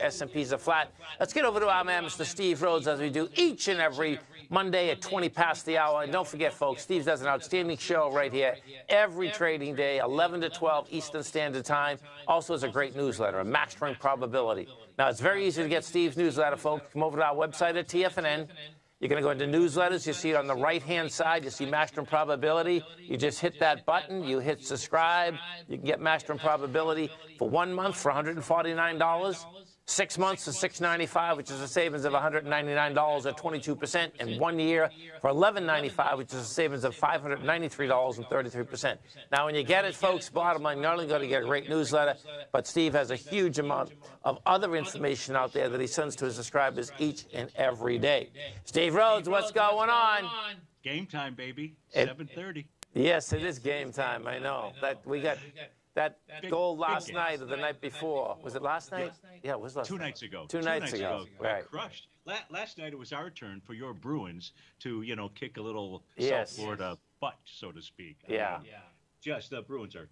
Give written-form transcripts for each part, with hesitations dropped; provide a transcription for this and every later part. S&Ps are flat. Let's get over to our man, Mr. Steve Rhodes, as we do each and every Monday at 20 past the hour. And don't forget, folks, Steve does an outstanding show right here every trading day, 11 to 12 Eastern Standard Time. Also has a great newsletter, Mastering Probability. Now, it's very easy to get Steve's newsletter, folks. Come over to our website at TFNN. You're going to go into newsletters. You see it on the right-hand side. You see Mastering Probability. You just hit that button. You hit subscribe. You can get Mastering Probability for 1 month for $149, 6 months for $695, which is a savings of $199 or 22%, and 1 year for $1,195, which is a savings of $593 and 33%. Now, when you get it, folks, bottom line, not only going to get a great newsletter, but Steve has a huge amount of other information out there that he sends to his subscribers each and every day. Steve Rhodes, what's going on? Game time, baby. 7:30. Yes, it is game time. I know that we got that goal last night or the night before. Was it last night? Yeah, it was last night. Two nights ago. Right. Crushed. Last night it was our turn for your Bruins to, you know, kick a little South Florida butt, so to speak. Yeah. Just the Bruins are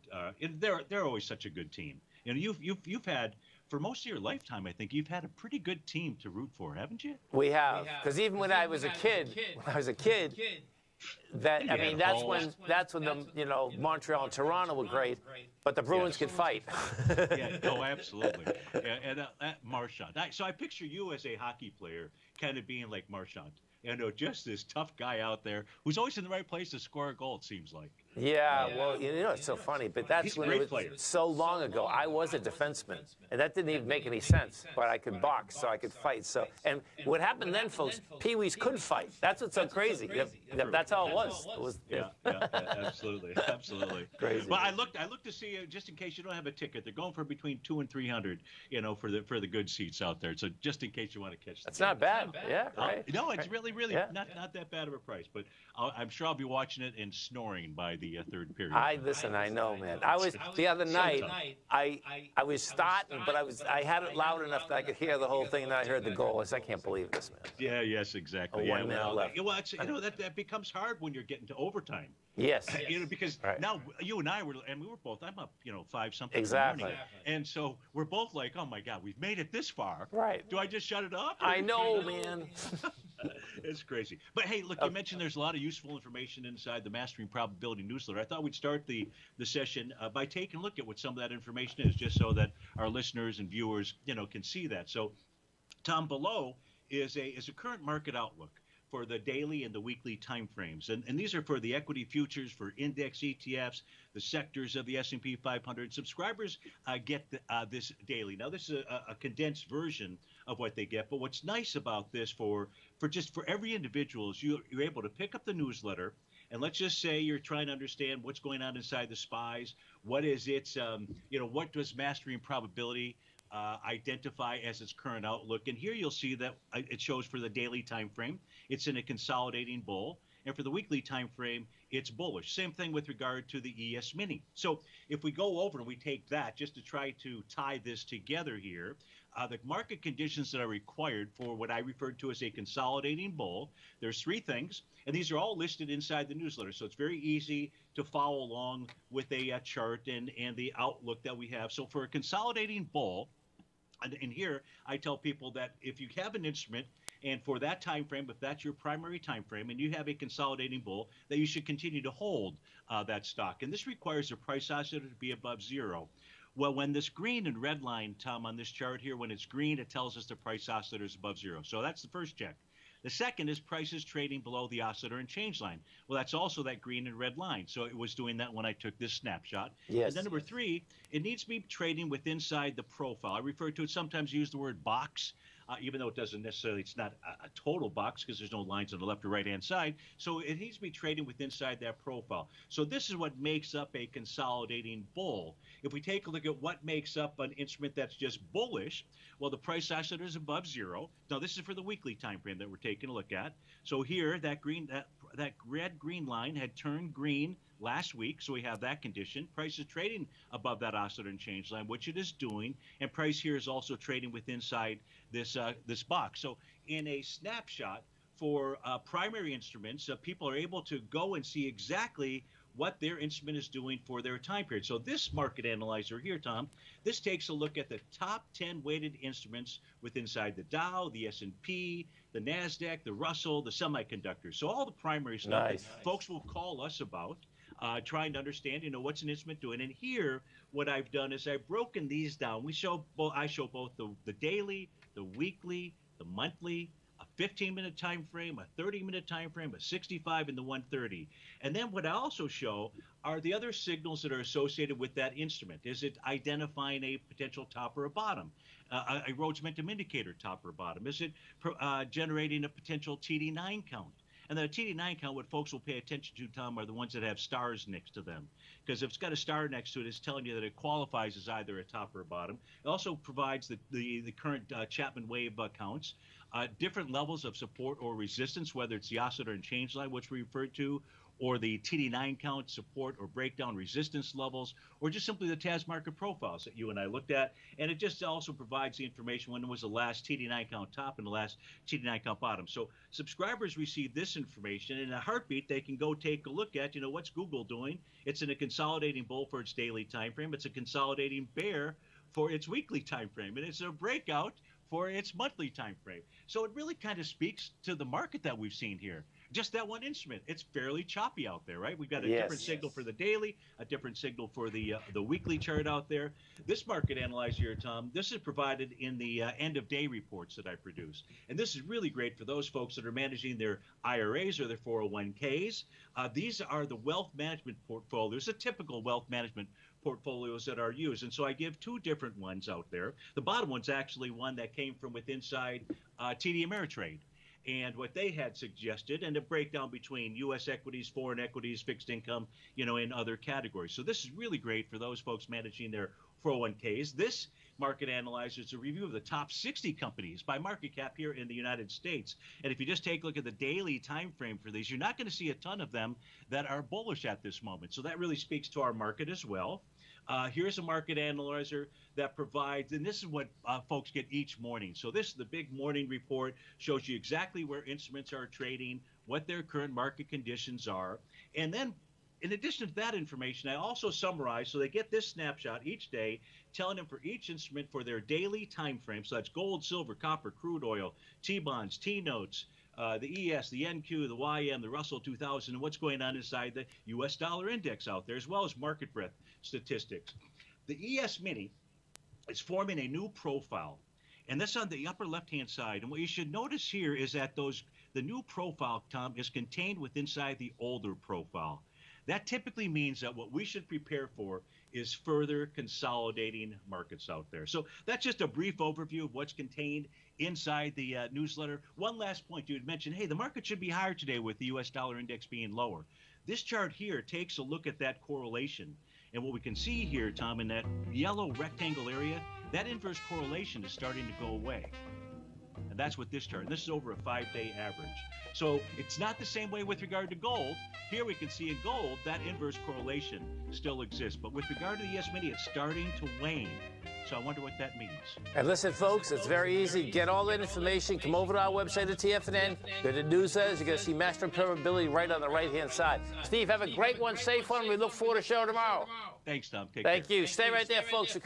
they're always such a good team. You know, you've had, for most of your lifetime, I think, you've had a pretty good team to root for, haven't you? We have. Because even when I was a kid, I mean, that's when the, you know, Montreal and Toronto were great, but the Bruins could fight. Yeah, no, absolutely. And Marchand. So I picture you as a hockey player kind of being like Marchand. You know, just this tough guy out there who's always in the right place to score a goal, it seems like. Yeah, well, you know, it's so funny, but that's when it was so long ago. I was a defenseman, and that didn't even make any sense, but I could box, so I could fight. So, and what happened then, folks, Pee-wees could fight. That's what's so crazy. That's how it was. Absolutely, absolutely. Crazy. Well, I looked to see, just in case you don't have a ticket, they're going for between 200 and 300, you know, for the good seats out there. So just in case you want to catch that. That's not bad. Yeah, right. No, it's really not that bad of a price, but I'm sure I'll be watching it and snoring by the third period. I know, man. I was the other night. I was starting, but I had it loud enough that I could hear the whole thing, and then I heard the goal. I said, I can't believe this, man. Yeah. Yes. Exactly. Yeah, 1 minute left. Well, it's, you know, that becomes hard when you're getting to overtime. Yes. You know, because now you and I were, and we were both. I'm up, you know, 5 something. Exactly. In the morning, and so we're both like, oh my God, we've made it this far. Right. Do I just shut it off? I know, man. It's crazy. But hey, look, you mentioned there's a lot of useful information inside the Mastering Probability newsletter. I thought we'd start the session by taking a look at what some of that information is, just so that our listeners and viewers, you know, can see that. So, Tom, below is a current market outlook for the daily and the weekly time frames. And these are for the equity futures, for index ETFs, the sectors of the S&P 500. Subscribers get this daily. Now, this is a condensed version of what they get. But what's nice about this for every individual is you're able to pick up the newsletter. And let's just say you're trying to understand what's going on inside the SPYs. What is its, you know, what does Mastering Probability identify as its current outlook? And here you'll see that it shows for the daily time frame, it's in a consolidating bull, and for the weekly time frame, it's bullish. Same thing with regard to the ES mini. So if we go over and we take that just to try to tie this together here, the market conditions that are required for what I referred to as a consolidating bull, there's 3 things, and these are all listed inside the newsletter. So it's very easy to follow along with a chart and the outlook that we have. So for a consolidating bull, and here I tell people that if you have an instrument, and for that time frame, if that's your primary time frame and you have a consolidating bull, that you should continue to hold that stock. And this requires a price oscillator to be above 0. Well, when this green and red line, Tom, on this chart here, when it's green, it tells us the price oscillator is above 0. So that's the first check. The second is prices trading below the oscillator and change line. Well, that's also that green and red line. So it was doing that when I took this snapshot. Yes. And then number 3, it needs to be trading with inside the profile. I refer to it, sometimes use the word box. Even though it doesn't necessarily, it's not a total box because there's no lines on the left or right-hand side. So it needs to be trading with inside that profile. So this is what makes up a consolidating bull. If we take a look at what makes up an instrument that's just bullish, well, the price oscillator is above 0. Now, this is for the weekly time frame that we're taking a look at. So here, that red-green line had turned green last week, so we have that condition. Price is trading above that oscillator and change line, which it is doing, and price here is also trading with inside this box. So in a snapshot for primary instruments, people are able to go and see exactly what their instrument is doing for their time period. So this market analyzer here, Tom, this takes a look at the top 10 weighted instruments with inside the Dow, the S&P, the NASDAQ, the Russell, the semiconductors. So all the primary stuff that folks will call us about, trying to understand, you know, what's an instrument doing. And here, what I've done is I've broken these down. We show I show both the daily, the weekly, the monthly, a 15-minute time frame, a 30-minute time frame, a 65, and the 130. And then what I also show are the other signals that are associated with that instrument. Is it identifying a potential top or a bottom, a Rhodes Momentum Indicator top or bottom? Is it generating a potential TD9 count? And the TD9 count, what folks will pay attention to, Tom, are the ones that have stars next to them. Because if it's got a star next to it, it's telling you that it qualifies as either a top or a bottom. It also provides the current Chapman wave counts, different levels of support or resistance, whether it's the oscillator and change line, which we referred to, or the TD9 count support or breakdown resistance levels, or just simply the TAS market profiles that you and I looked at. And it just also provides the information when it was the last TD9 count top and the last TD9 count bottom. So subscribers receive this information in a heartbeat. They can go take a look at, you know, what's Google doing? It's in a consolidating bull for its daily time frame. It's a consolidating bear for its weekly time frame. And it's a breakout for its monthly time frame. So it really kind of speaks to the market that we've seen here. Just that one instrument. It's fairly choppy out there, right? We've got a different signal for the daily, a different signal for the weekly chart out there. This market analyzer here, Tom, this is provided in the end-of-day reports that I produce. And this is really great for those folks that are managing their IRAs or their 401ks. These are the wealth management portfolios, the typical wealth management portfolios that are used. And so I give two different ones out there. The bottom one's actually one that came from with inside TD Ameritrade. And what they had suggested, and a breakdown between U.S. equities, foreign equities, fixed income, you know, and other categories. So this is really great for those folks managing their 401ks. This market analyzer is a review of the top 60 companies by market cap here in the United States. And if you just take a look at the daily time frame for these, you're not going to see a ton of them that are bullish at this moment. So that really speaks to our market as well. Here's a market analyzer that provides, and this is what folks get each morning. So this is the big morning report, shows you exactly where instruments are trading, what their current market conditions are. And then in addition to that information, I also summarize, so they get this snapshot each day, telling them for each instrument for their daily time frame. So that's gold, silver, copper, crude oil, T-bonds, T-notes, the ES, the NQ, the YM, the Russell 2000, and what's going on inside the U.S. dollar index out there, as well as market breadth statistics. The ES mini is forming a new profile, and that's on the upper left-hand side. And what you should notice here is that the new profile, Tom, is contained within the older profile. That typically means that what we should prepare for is further consolidating markets out there. So that's just a brief overview of what's contained inside the newsletter. One last point, you had mentioned, hey, the market should be higher today with the U.S. dollar index being lower. This chart here takes a look at that correlation. And what we can see here, Tom, in that yellow rectangle area, that inverse correlation is starting to go away. And that's what this chart, and this is over a 5-day average. So it's not the same way with regard to gold. Here we can see in gold that inverse correlation still exists. But with regard to the ES mini, it's starting to wane. So I wonder what that means. And listen, folks, it's very easy. Get all that information. Come over to our website at TFNN. Go to newsletters. You're going to see Mastering Probability right on the right-hand side. Steve, have a great one. Safe one. We look forward to the show tomorrow. Thanks, Tom. Take care. Thank you. Stay right there, folks.